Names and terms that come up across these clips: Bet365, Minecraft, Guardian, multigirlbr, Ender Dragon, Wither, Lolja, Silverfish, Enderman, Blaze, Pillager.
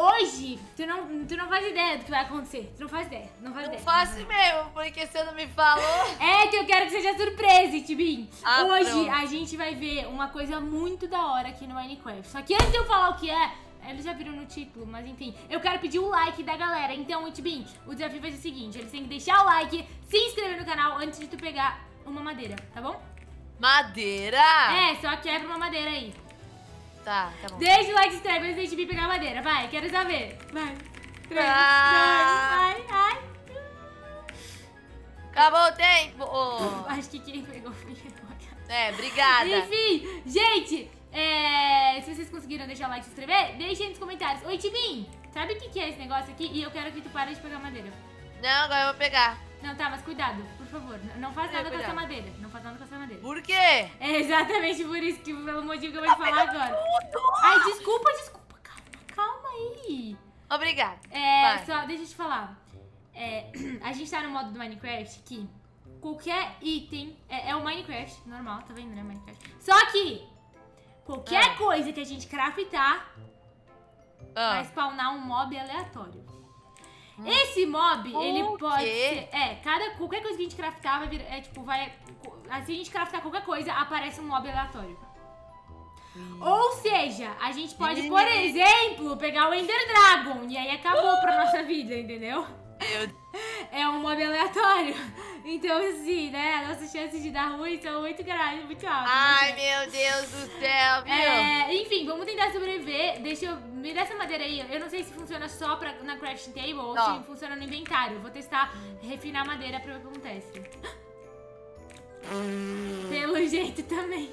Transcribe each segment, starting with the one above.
hoje, tu não faz ideia do que vai acontecer. Tu não faz ideia, não faz ideia. Não faço mesmo, porque você não me falou. É que eu quero que seja surpresa, Tibim. Ah, hoje pronto. A gente vai ver uma coisa muito da hora aqui no Minecraft. Só que antes de eu falar o que é, eles já viram no título, mas enfim, eu quero pedir o like da galera. Então, Tibim, o desafio vai ser o seguinte, eles têm que deixar o like, se inscrever no canal antes de tu pegar uma madeira, tá bom? Madeira? É, só quebra uma madeira aí. Tá, tá bom. Deixa o like, se inscreve, deixa eu pegar a madeira. Vai, quero saber. Vai. 3, 2, vai, ai. Acabou o tempo. Oh. Acho que quem pegou foi eu. É, obrigada. Enfim, gente, se vocês conseguiram deixar o like, se inscrever, deixem aí nos comentários. Oi, Tibim, sabe o que é esse negócio aqui? E eu quero que tu pare de pegar madeira. Não, agora eu vou pegar. Não, tá, mas cuidado, por favor. Não faz nada com essa madeira. Não faz nada com essa madeira. Por quê? É exatamente por isso, que pelo motivo que eu vou te falar agora. Tudo. Ai, desculpa, desculpa, calma aí. Obrigada. Só, deixa eu te falar. A gente tá no modo do Minecraft que qualquer item... É o Minecraft, normal, tá vendo, né, Minecraft? Só que qualquer coisa que a gente craftar vai spawnar um mob aleatório. Esse mob, ele pode ser... qualquer coisa que a gente craftar vai virar... se a gente craftar qualquer coisa, aparece um mob aleatório. Ou seja, a gente pode, por exemplo, pegar o Ender Dragon. E aí acabou pra nossa vida, entendeu? É um mob aleatório. Então, assim, né? A nossa chance de dar ruim são muito grandes, muito altas. Ai, meu Deus do céu, meu. Enfim, vamos tentar sobreviver. Deixa eu... Me dá essa madeira aí. Eu não sei se funciona só na crafting table ou se funciona no inventário. Eu vou testar, refinar a madeira pra ver o que acontece. Pelo jeito também.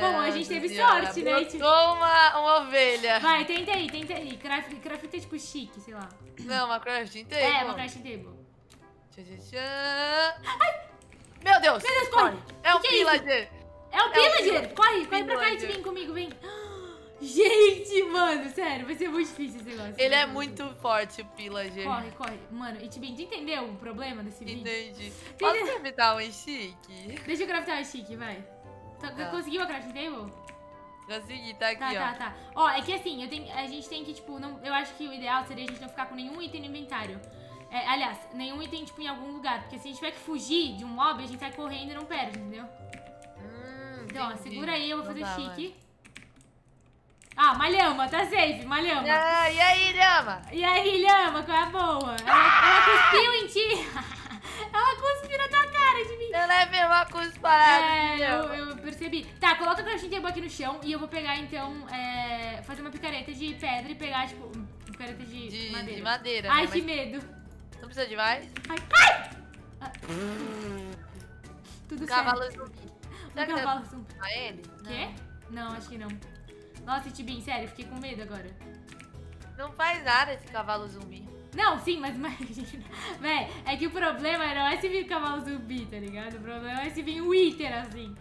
Bom, a gente teve sorte, né? Botou uma ovelha. Vai, tenta aí. Craft é tipo chique, sei lá. Não, uma crafting table. É, uma crafting table. Ai! Meu Deus! Meu Deus, corre! É o Pillager! É o Pillager! Corre, corre pra cá, vem comigo, vem. Gente, mano, sério, vai ser muito difícil esse negócio. Ele é muito forte, o Pillager. Corre, corre. Mano, e Tibim, tu entendeu o problema desse vídeo? Entendi. Posso craftar um chique? Deixa eu craftar um chique, vai. Conseguiu a crafting table? Consegui, tá aqui, ó. Tá. Ó, é que assim, a gente tem que, tipo, eu acho que o ideal seria a gente não ficar com nenhum item no inventário. Aliás, nenhum item, tipo, em algum lugar. Porque se a gente tiver que fugir de um mob, a gente sai correndo e não perde, entendeu? Então, ó, segura aí, eu vou fazer chique. Ah, Malhama, tá safe, Malhama. Ah, e aí, Lhama? E aí, Lhama, qual é a boa? Ela cuspiu em ti. Ela cuspiu na tua cara de mim. Ela é mesmo uma cusparada. Eu percebi. Tá, coloca o crafting table aqui no chão e eu vou pegar, então, fazer uma picareta de pedra e pegar, tipo, picareta de madeira. De madeira. Ai, né? Que medo. Não precisa de mais? Ai! Ah. Tudo certo. Cavalo zumbi. Será que cavalo zumbi? A ele? Quê? Não, acho que não. Nossa, Tibim, sério, fiquei com medo agora. Não faz nada esse cavalo zumbi. Não, sim, mas imagina. Véi, é que o problema não é se vir cavalo zumbi, tá ligado? O problema é se vir um Wither, assim.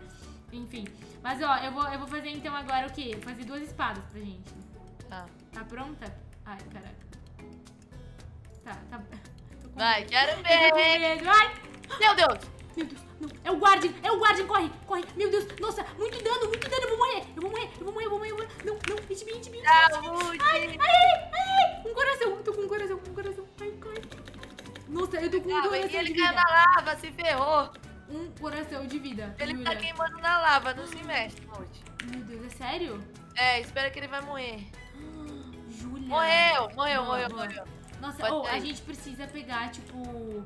Enfim. Mas, ó, eu vou fazer, então, agora o quê? Vou fazer 2 espadas pra gente. Tá. Tá pronta? Ai, caraca. Tá. Tô com medo. Quero ver. Ai. Meu Deus. Meu Deus, não. É o Guardian, corre. Meu Deus, nossa, muito dano, eu vou morrer. Não, itibim. Ai, tô com um coração. Ai, corre. Nossa, eu tô com um coração de vida. Ele caiu na lava, se ferrou. Um coração de vida. Ele tá queimando na lava, não se mexe, morte. Meu Deus, é sério? Espera que ele vai morrer. Júlia. Morreu. Nossa, a gente precisa pegar, tipo...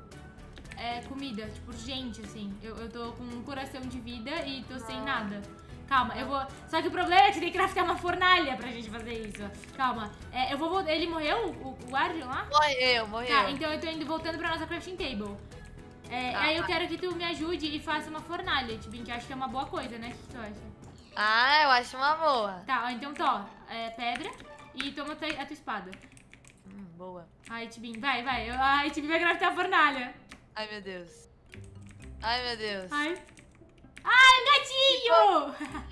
comida, tipo, urgente, assim. Eu tô com um coração de vida e tô sem nada. Calma, eu vou... Só que o problema é que tem que craftar uma fornalha pra gente fazer isso. Calma. Eu vou... Ele morreu? O Guardian lá? Morreu. Tá, então eu tô indo voltando pra nossa crafting table. Aí eu quero que tu me ajude e faça uma fornalha, Tibim, que eu acho que é uma boa coisa, né? O que tu acha? Ah, eu acho uma boa. Tá, então tô. Pedra e toma a tua espada. Boa. Ai, Tibim, vai. Ai, Tibim vai craftar a fornalha. Ai, meu Deus. Ai,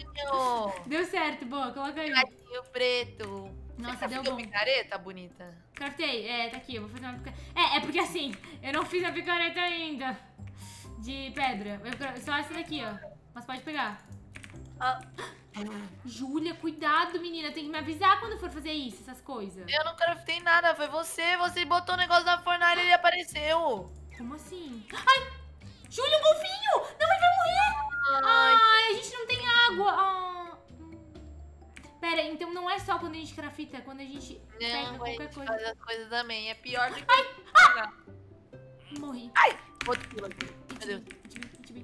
gatinho! Deu certo, boa, coloca aí. Gatinho preto. Nossa, deu bom. Você picareta bonita? Craftei, tá aqui, eu vou fazer uma picareta. É porque assim, eu não fiz a picareta ainda. De pedra. Só essa daqui, ó. Mas pode pegar. Júlia, cuidado, menina. Tem que me avisar quando for fazer isso, essas coisas. Eu não craftei nada, foi você. Você botou o negócio na fornalha e ele apareceu. Como assim? Ai! Júlia, um golfinho! Não, ele vai morrer! Ai, ai, a gente não tem água. Ah. Pera, então não é só quando a gente crafta, é quando a gente pega qualquer coisa. Faz as coisas também, é pior do que... Ai! Ah. Morri. Ai! Meu Deus.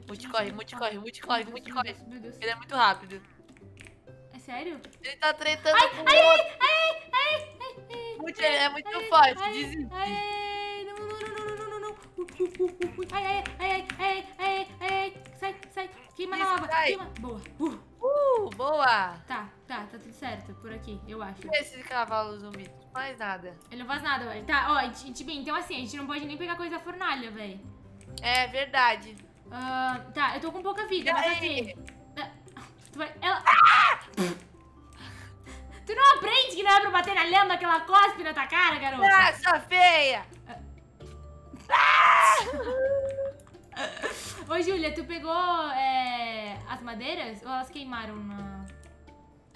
Multicorre, multicorre, multicorre, multicorre. Ele é muito rápido. É sério? Ele tá tretando com o outro. Ele é muito forte, desiste. Ai, ai, ai, ai, ai, sai, sai. Queima na lava, queima. Boa. Boa. Tá tudo certo por aqui, eu acho. E esse cavalo zumbi? Não faz nada. Ele não faz nada, velho. Tá, ó, então assim, a gente não pode nem pegar coisa da fornalha, velho. É verdade. Tá, eu tô com pouca vida, mas assim... Tu vai... Ela... Ah! Tu não aprende que não é pra bater na lama que ela cospe na tua cara, garota? Ah, sua feia! Ah! Ô, Júlia, tu pegou as madeiras ou elas queimaram na...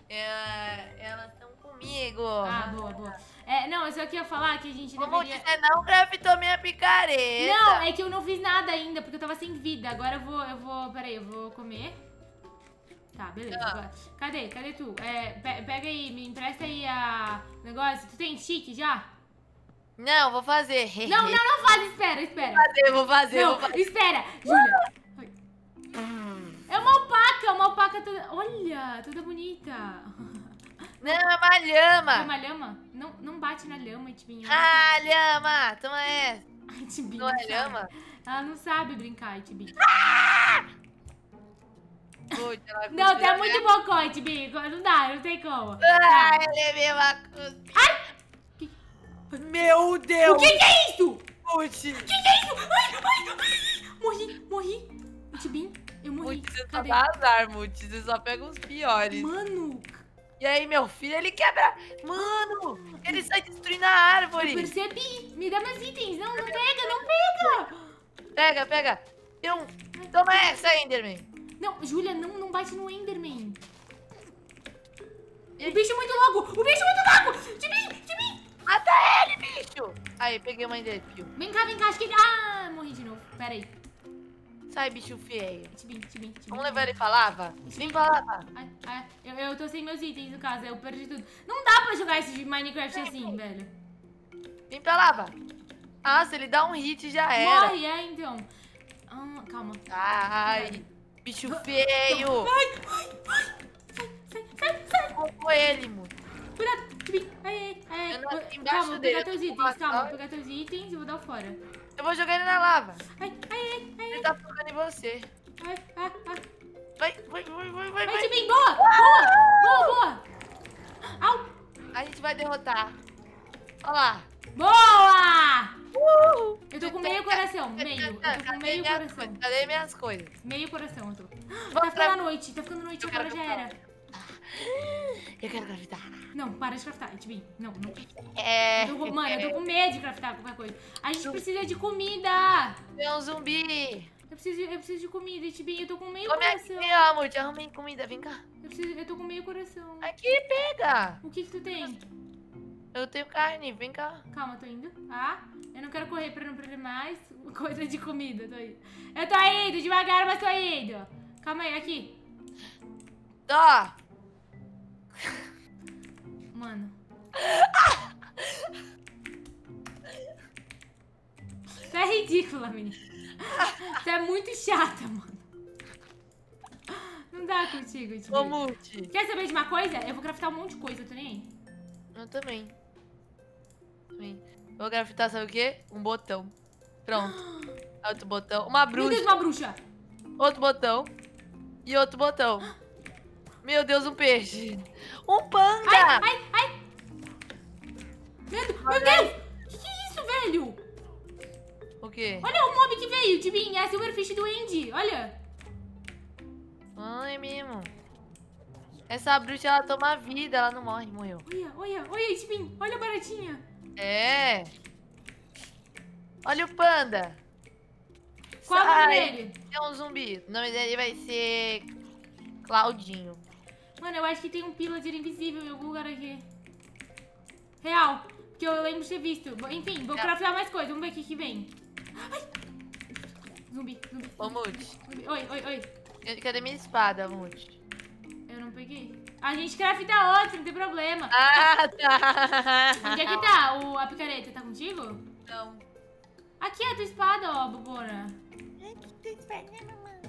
elas estão comigo. Ah, boa, boa. É, não, eu só queria falar que a gente deveria... Como você não craftou minha picareta? Não, é que eu não fiz nada ainda, porque eu tava sem vida. Agora eu vou... Peraí, eu vou comer. Tá, beleza. Agora. Cadê tu? Pega aí, me empresta aí o negócio. Tu tem chique já? Não, vou fazer. Não faz. Espera. Vou fazer. Espera, Júlia. É uma opaca toda... Olha, toda bonita. Não, é uma lhama. É uma lhama? Não, não bate na lhama, Itibinha. Ah, lhama! Toma essa. Ai, Itibinha. Não é lhama? Ela não sabe brincar, Itibinha. Ah! Não, tá muito bocó, Itibinha. Não dá, não tem como. Ah, eu levei uma... Ai! Meu Deus! O que é isso? Puxa. O que é isso? Ai. Morri. Itibinha, eu morri. Putz, você só dá azar, Muti. Você só pega os piores. Mano... E aí, meu filho, ele quebra... Mano, ele sai destruindo a árvore. Eu percebi. Me dá meus itens. Não pega. Pega. Toma essa, Enderman. Não, Júlia, não bate no Enderman. O bicho é muito louco. De mim. Mata ele, bicho. Aí, peguei uma Enderpeel. Vem cá. Acho que ele... Ah, morri de novo. Pera aí. Sai, bicho feio. Vamos levar ele pra lava? Vem pra lava. Eu tô sem meus itens, no caso. Eu perdi tudo. Não dá pra jogar esse Minecraft assim, velho. Vem pra lava. Nossa, ele dá um hit já era. Morre, então. Calma. Ai, bicho feio. Sai. Como ele, mano. Calma, pegar teus itens. E vou dar o fora. Eu vou jogar ele na lava. Ele tá focando em você. Vai. Vai, Timim, boa! Boa! Au! A gente vai derrotar. Olha lá. Boa! Eu tô com meio coração. Eu tô com meio coração. Cadê minhas coisas? Meio coração eu tô. Tá ficando noite, agora já era. Eu quero craftar. Não, para de craftar, Itibim. Não. Mano, eu tô com medo de craftar qualquer coisa. A gente precisa de comida. É um zumbi. Eu preciso de comida, Itibim. Eu tô com meio coração. Aqui, ó, amor. Te arrumei comida. Vem cá. Eu tô com meio coração. Aqui, pega. O que tu tem? Eu tenho carne. Vem cá. Calma, tô indo. Eu não quero correr pra não perder mais coisa de comida. Eu tô indo. Devagar, mas tô indo. Calma aí, aqui. Tá. Mano. Você é ridícula, menina. Você é muito chata, mano. Não dá contigo, tipo. Ô, Multi. Quer saber de uma coisa? Eu vou craftar um monte de coisa, tu nem aí? Eu também. Vou craftar, sabe o quê? Um botão. Pronto. Outro botão. Uma bruxa. Meu Deus, uma bruxa. Outro botão. E outro botão. Meu Deus, um peixe. Um panda. Ai. Meu Deus. Que é isso, velho? O quê? Olha o mob que veio, Tibim. É a Silverfish do Andy. Olha. Ai, mesmo. Essa bruxa, ela toma vida. Ela não morre, morreu. Olha, Tibim. Olha a baratinha. É. Olha o panda. Qual o nome dele? É um zumbi. O nome dele vai ser... Claudinho. Mano, eu acho que tem um Pillager invisível em algum lugar aqui. Real. Porque eu lembro de ter visto. Enfim, vou craftar mais coisas. Vamos ver o que vem. Ai! Zumbi, zumbi. Ô, Mute. Oi, oi, oi. Cadê minha espada, Mute? Eu não peguei. A gente crafta outra, não tem problema. Ah, tá. Onde é que tá a picareta? Tá contigo? Não. Aqui é a tua espada, ó, bobona. Aqui tua espada, mamãe.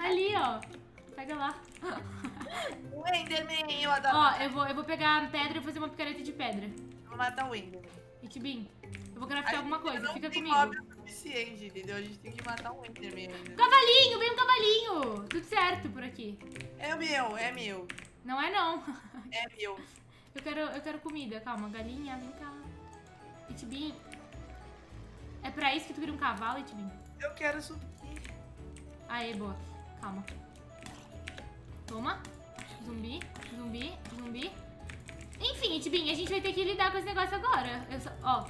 Ali, ó. Pega lá. O Enderman, eu adoro. Ó, eu vou pegar a pedra e fazer uma picareta de pedra. Eu vou matar o Enderman. Ikibim, eu vou craftar alguma coisa, fica comigo. Não tem o suficiente, entendeu? A gente tem que matar um Enderman. Cavalinho, vem um cavalinho. Tudo certo por aqui. É meu, é meu. Não é não. É meu. Eu quero comida, calma. Galinha, vem cá. Ikibim. É pra isso que tu vira um cavalo, Ikibim? Eu quero subir. Aê, boa. Calma. Toma. Zumbi, zumbi, zumbi. Enfim, Itibim, a gente vai ter que lidar com esse negócio agora. Eu só... Ó.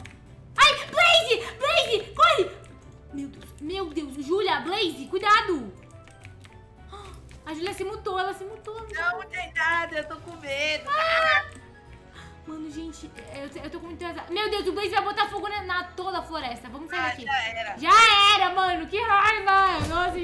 Ai, Blaze! Blaze! Corre! Meu Deus, Júlia, Blaze, cuidado! A Júlia se mutou, ela se mutou. Não tem nada, eu tô com medo. Ah! Mano, gente, eu tô com muito azar. Meu Deus, o Blaze vai botar fogo na toda a floresta. Vamos sair daqui. Já era. Já era, mano. Que raiva. Nossa,